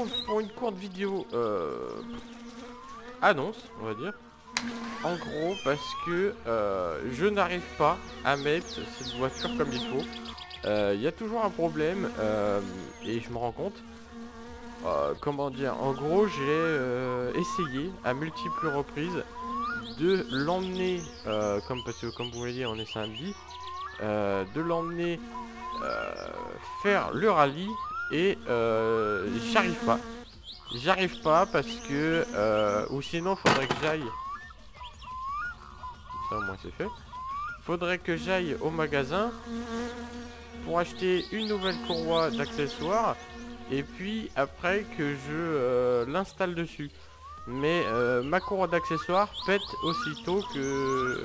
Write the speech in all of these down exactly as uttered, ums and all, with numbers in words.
commence pour une courte vidéo euh, annonce, on va dire. En gros, parce que euh, je n'arrive pas à mettre cette voiture comme il faut. Il euh, y a toujours un problème euh, et je me rends compte. Euh, comment dire, en gros, j'ai euh, essayé à multiples reprises de l'emmener, euh, comme, parce que comme vous voyez, on est samedi, euh, de l'emmener euh, faire le rallye et euh, j'y arrive pas. J'y arrive pas parce que, euh, ou sinon, faudrait que j'aille. Ça au moins c'est fait. Faudrait que j'aille au magasin pour acheter une nouvelle courroie d'accessoires. Et puis après que je euh, l'installe dessus. Mais euh, ma courroie d'accessoires pète aussitôt que...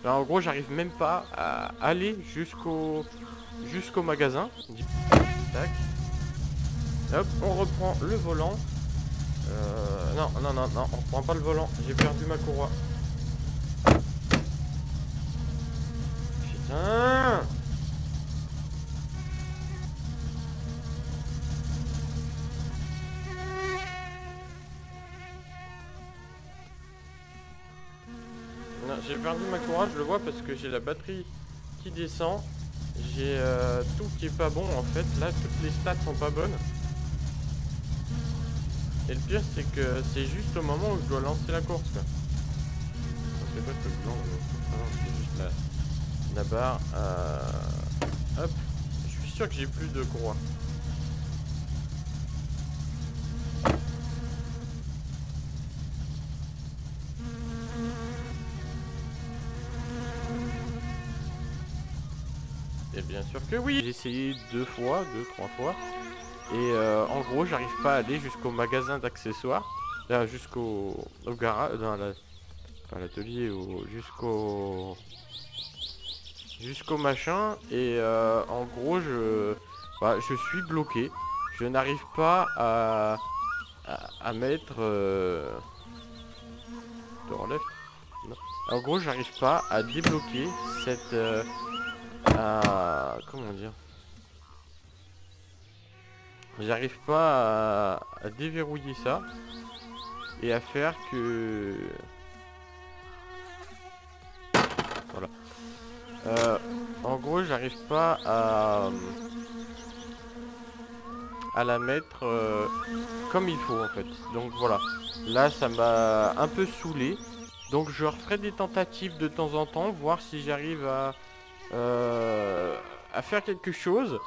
Enfin, en gros j'arrive même pas à aller jusqu'au jusqu'au magasin. Tac. Hop, on reprend le volant. Euh, non, non, non, non, on reprend pas le volant. J'ai perdu ma courroie. Putain! J'ai perdu ma courroie, je le vois parce que j'ai la batterie qui descend. J'ai euh, tout qui est pas bon en fait. Là, toutes les stats sont pas bonnes. Et le pire, c'est que c'est juste au moment où je dois lancer la course. Quoi. Je sais pas ce que je lance, mais c'est juste la, la barre. Euh... Hop, je suis sûr que j'ai plus de courroie. Bien sûr que oui. J'ai essayé deux fois, deux, trois fois. Et euh, en gros, j'arrive pas à aller jusqu'au magasin d'accessoires. Là, jusqu'au au garage, dans la, pas l'atelier, jusqu'au jusqu'au machin. Et euh, en gros, je, bah, je suis bloqué. Je n'arrive pas à, à, à mettre euh, de relève. Non. En gros, j'arrive pas à débloquer cette... Euh, À... Comment dire, j'arrive pas à... à déverrouiller ça et à faire que voilà. Euh, en gros, j'arrive pas à à la mettre euh, comme il faut en fait. Donc voilà. Là, ça m'a un peu saoulé. Donc je referai des tentatives de temps en temps, voir si j'arrive à Euh, à faire quelque chose,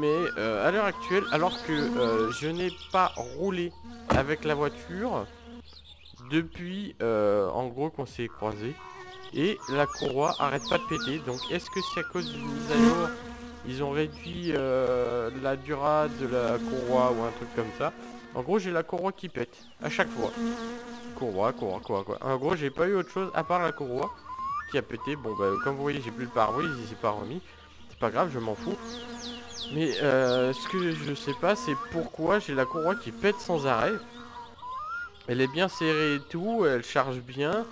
mais euh, à l'heure actuelle, alors que euh, je n'ai pas roulé avec la voiture depuis euh, en gros qu'on s'est croisé, et la courroie arrête pas de péter. Donc est-ce que c'est à cause d'une mise à jour, ils ont réduit euh, la durée de la courroie ou un truc comme ça? En gros, j'ai la courroie qui pète à chaque fois. Courroie, courroie, courroie, quoi. En gros, j'ai pas eu autre chose à part la courroie qui a pété. Bon bah comme vous voyez, j'ai plus le pare-brise, il s'est pas remis, c'est pas grave, je m'en fous. Mais euh, ce que je sais pas, c'est pourquoi j'ai la courroie qui pète sans arrêt. Elle est bien serrée et tout, elle charge bien,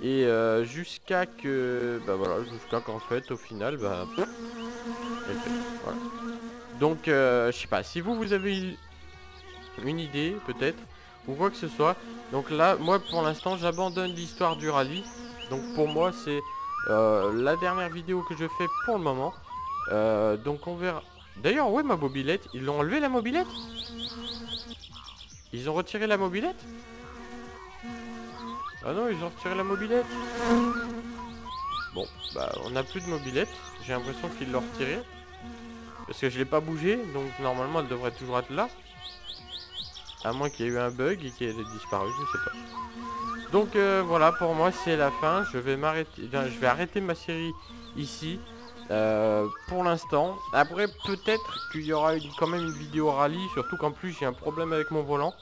et euh, jusqu'à que bah voilà, jusqu'à qu'en fait au final bah elle pète, voilà. Donc euh, je sais pas si vous vous avez une idée peut-être ou quoi que ce soit. Donc là, moi pour l'instant, j'abandonne l'histoire du rallye. Donc pour moi, c'est euh, la dernière vidéo que je fais pour le moment. Euh, donc on verra. D'ailleurs, ouais, ma mobilette, ils l'ont enlevé, la mobilette. Ils ont retiré la mobilette. Ah non, ils ont retiré la mobilette. Bon, bah on n'a plus de mobilette. J'ai l'impression qu'ils l'ont retirée. Parce que je l'ai pas bougé, donc normalement elle devrait toujours être là. À moins qu'il y ait eu un bug et qu'elle ait disparu, je sais pas. Donc euh, voilà, pour moi c'est la fin. Je vais m'arrêter, je vais arrêter ma série ici euh, pour l'instant. Après peut-être qu'il y aura une, quand même une vidéo rallye, surtout qu'en plus j'ai un problème avec mon volant.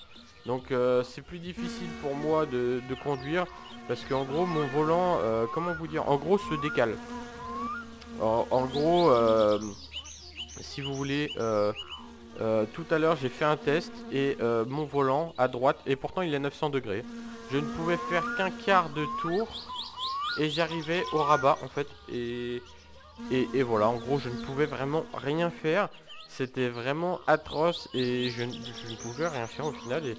Donc euh, c'est plus difficile pour moi de, de conduire parce qu'en gros mon volant, euh, comment vous dire, en gros se décale. En, en gros, euh, si vous voulez, euh, euh, tout à l'heure j'ai fait un test et euh, mon volant à droite, et pourtant il est à neuf cents degrés. Je ne pouvais faire qu'un quart de tour et j'arrivais au rabat en fait, et, et, et voilà, en gros je ne pouvais vraiment rien faire. c'était vraiment atroce et je, je ne pouvais rien faire au final, et,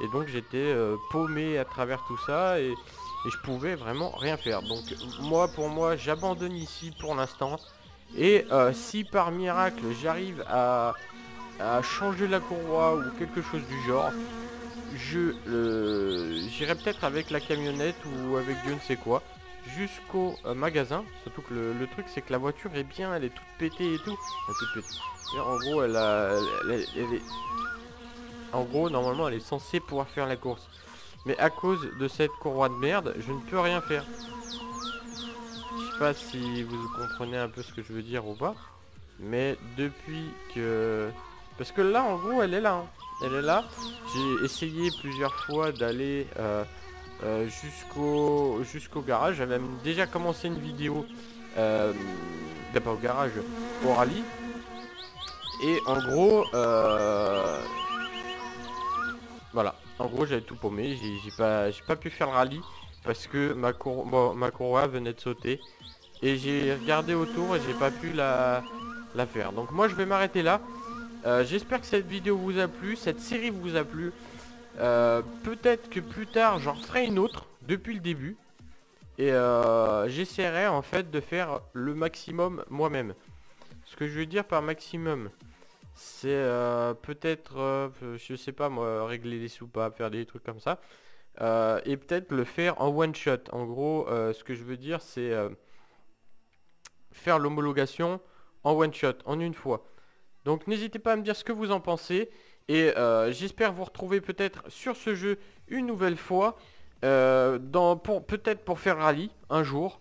et donc j'étais euh, paumé à travers tout ça, et, et je pouvais vraiment rien faire. Donc moi, pour moi, j'abandonne ici pour l'instant, et euh, si par miracle j'arrive à, à changer la courroie ou quelque chose du genre, je euh, j'irai peut-être avec la camionnette ou avec Dieu ne sait quoi jusqu'au euh, magasin. Surtout que le, le truc, c'est que la voiture est bien, elle est toute pétée et tout. Elle est toute pétée. Et en gros, elle a, elle, elle, elle est... en gros, normalement, elle est censée pouvoir faire la course. Mais à cause de cette courroie de merde, je ne peux rien faire. Je sais pas si vous comprenez un peu ce que je veux dire ou pas. Mais depuis que... Parce que là, en gros, elle est là. Hein. Elle est là. J'ai essayé plusieurs fois d'aller... Euh, Euh, jusqu'au jusqu'au garage. J'avais même déjà commencé une vidéo euh, pas au garage, au rallye, et en gros euh, voilà, en gros j'avais tout paumé, j'ai pas j'ai pas pu faire le rallye parce que ma cour bon, ma courroie venait de sauter, et j'ai regardé autour et j'ai pas pu la, la faire. Donc moi je vais m'arrêter là. euh, j'espère que cette vidéo vous a plu, cette série vous a plu. Euh, peut-être que plus tard j'en ferai une autre depuis le début, et euh, j'essaierai en fait de faire le maximum moi-même. Ce que je veux dire par maximum, c'est euh, peut-être euh, je sais pas moi, régler les soupapes, faire des trucs comme ça, euh, et peut-être le faire en one shot. En gros, euh, ce que je veux dire, c'est euh, faire l'homologation en one shot, en une fois. Donc n'hésitez pas à me dire ce que vous en pensez. Et euh, j'espère vous retrouver peut-être sur ce jeu une nouvelle fois, euh, dans, pour peut-être pour faire rallye un jour.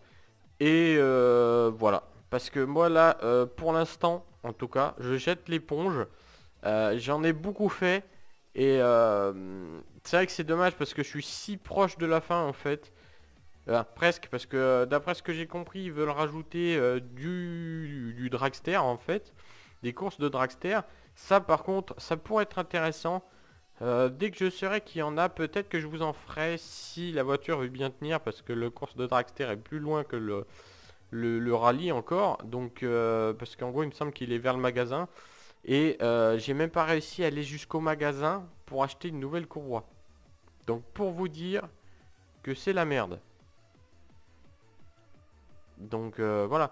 Et euh, voilà. Parce que moi là, euh, pour l'instant, en tout cas, je jette l'éponge. Euh, J'en ai beaucoup fait. Et euh, c'est vrai que c'est dommage parce que je suis si proche de la fin en fait. Euh, presque, parce que d'après ce que j'ai compris, ils veulent rajouter euh, du, du dragster en fait. Des courses de dragster. Ça par contre, ça pourrait être intéressant. euh, Dès que je saurai qu'il y en a, peut-être que je vous en ferai si la voiture veut bien tenir. Parce que le course de dragster est plus loin que le, le, le rallye encore. Donc euh, parce qu'en gros il me semble qu'il est vers le magasin. Et euh, j'ai même pas réussi à aller jusqu'au magasin pour acheter une nouvelle courroie. Donc pour vous dire que c'est la merde. Donc euh, voilà.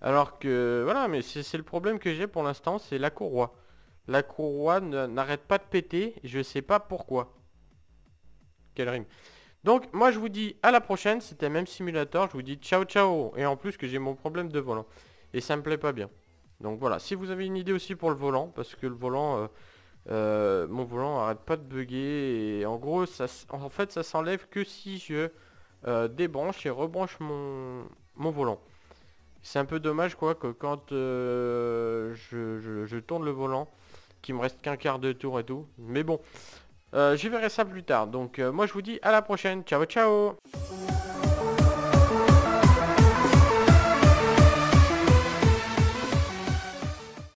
Alors que voilà, mais c'est le problème que j'ai pour l'instant, c'est la courroie. La courroie n'arrête pas de péter, je sais pas pourquoi. Quelle rime. Donc moi je vous dis à la prochaine, c'était MMSimulator, je vous dis ciao ciao. Et en plus que j'ai mon problème de volant, et ça me plaît pas bien. Donc voilà, si vous avez une idée aussi pour le volant, parce que le volant, euh, euh, mon volant arrête pas de bugger. Et en gros, ça, en fait ça s'enlève que si je euh, débranche et rebranche mon, mon volant. C'est un peu dommage quoi, que quand euh, je, je, je tourne le volant, qu'il me reste qu'un quart de tour et tout. Mais bon, euh, je verrai ça plus tard. Donc euh, moi je vous dis à la prochaine. Ciao ciao.